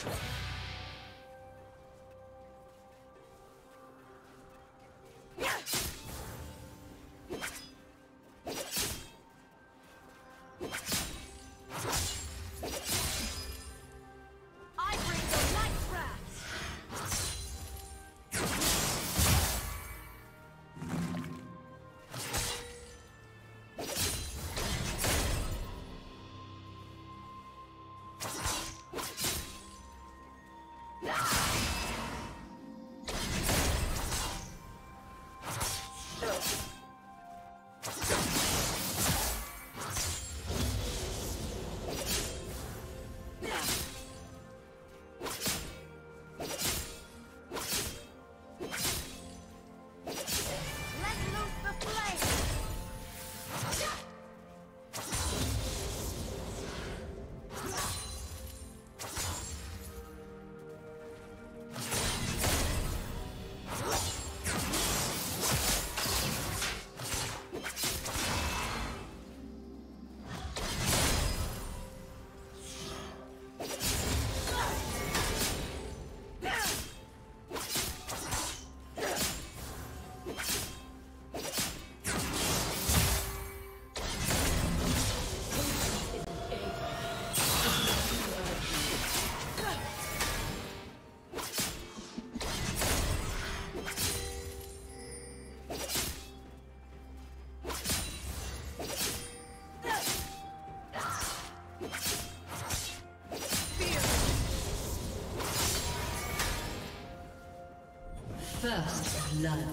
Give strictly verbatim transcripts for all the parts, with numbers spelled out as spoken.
First blood.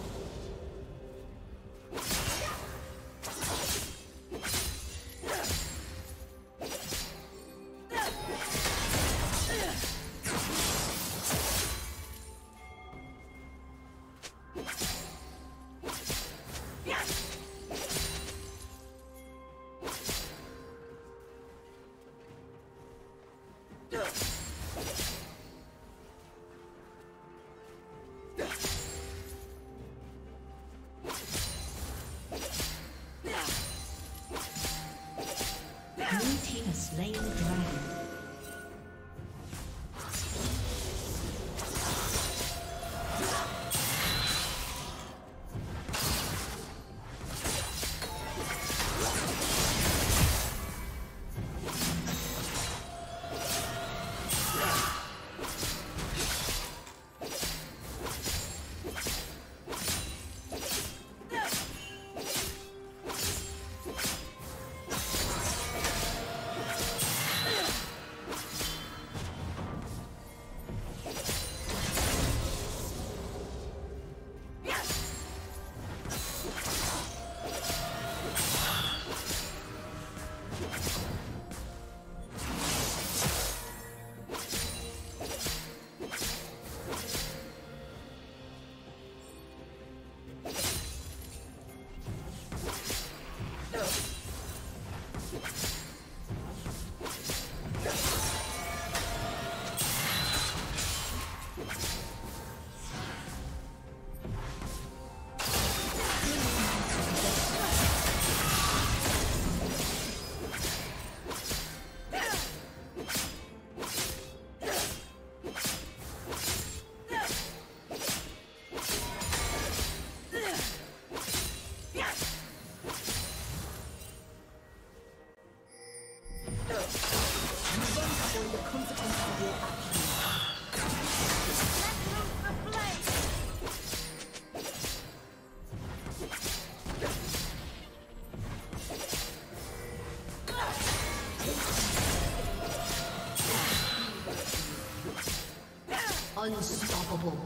Unstoppable.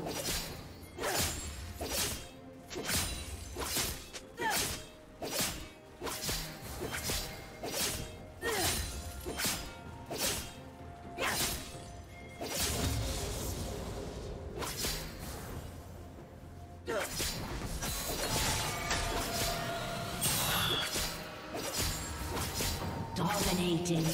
Dominating.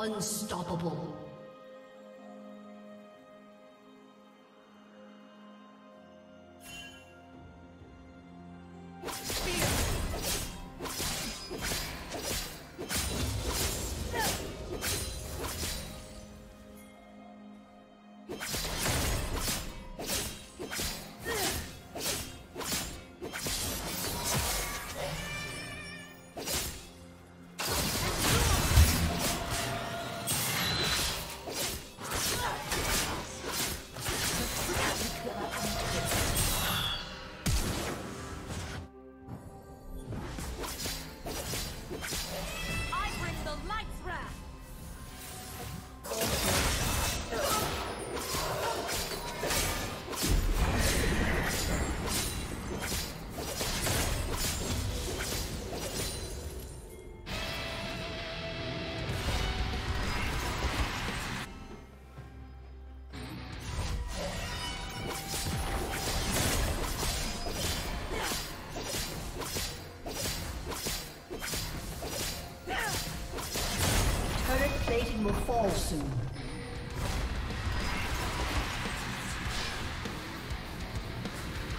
Unstoppable. Will fall soon.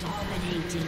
Dominating.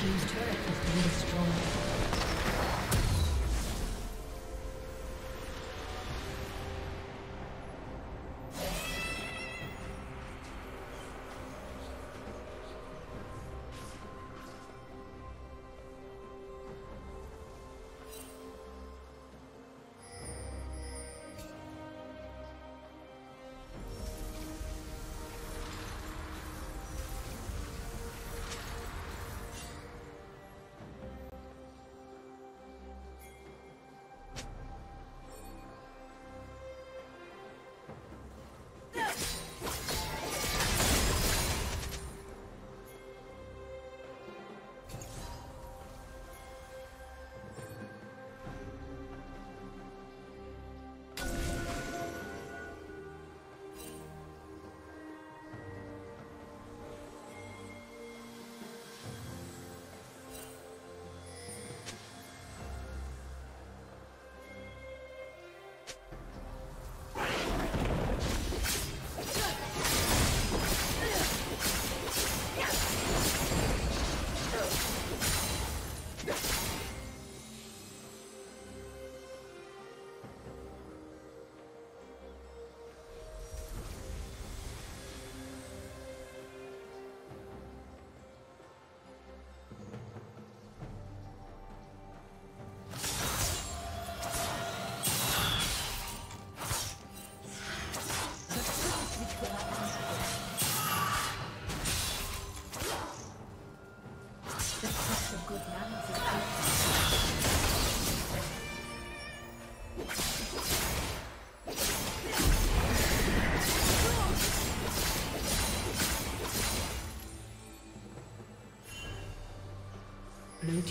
Team's Blue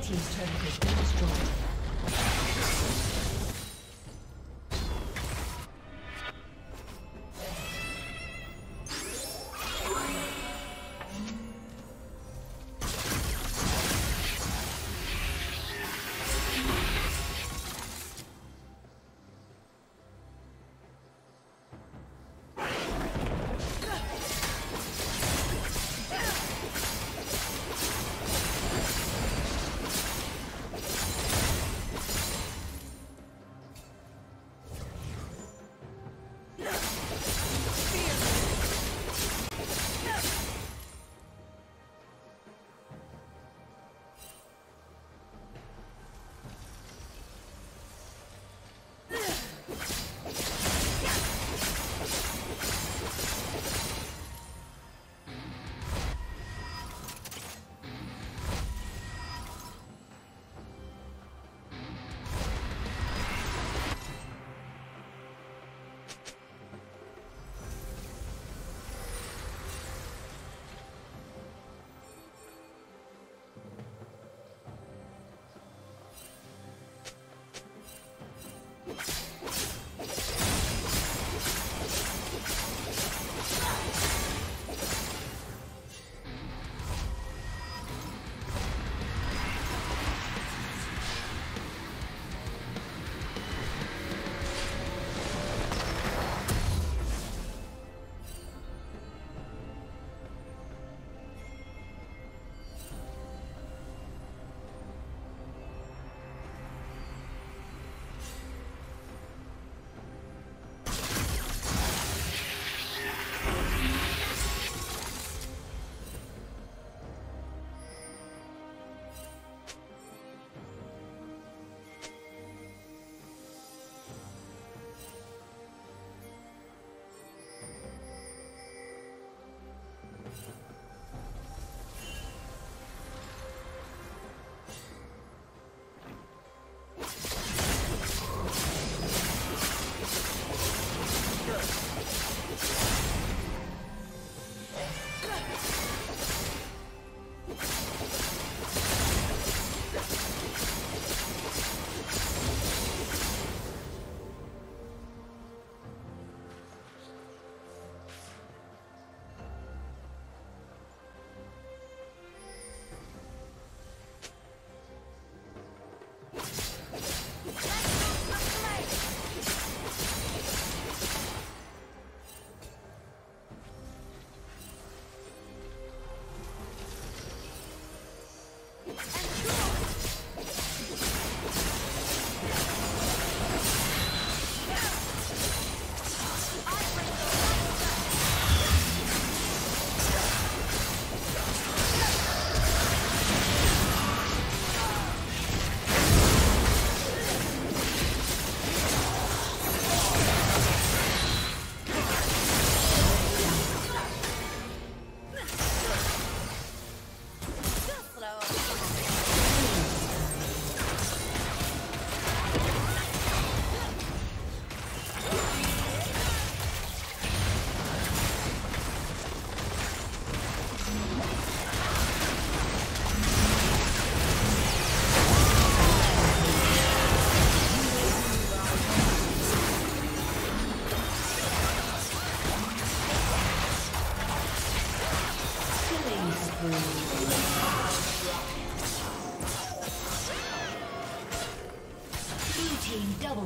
Team's turret has been destroyed.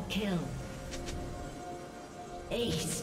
kill. Ace.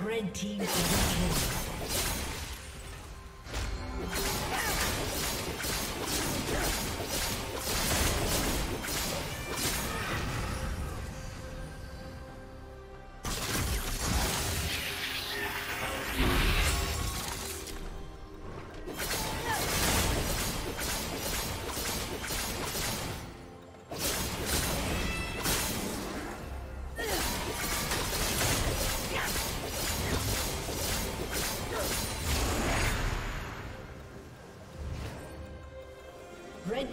Red team Red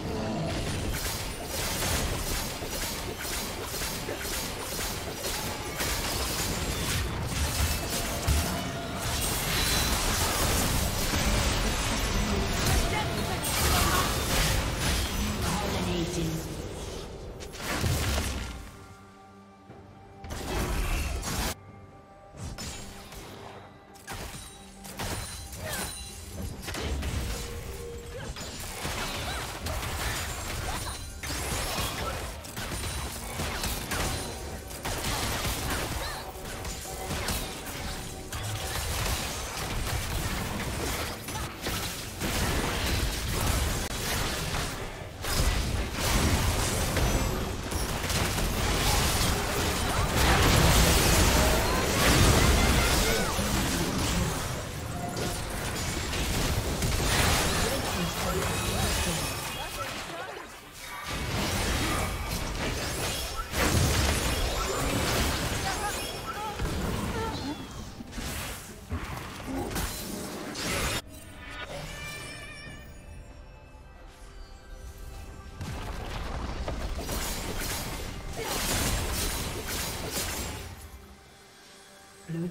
Blue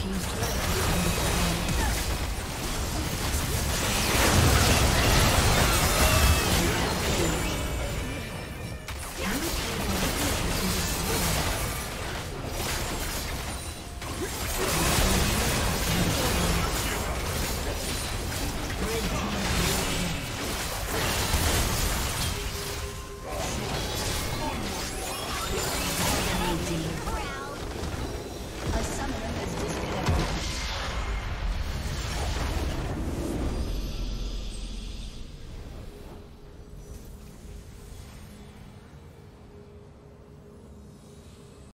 He's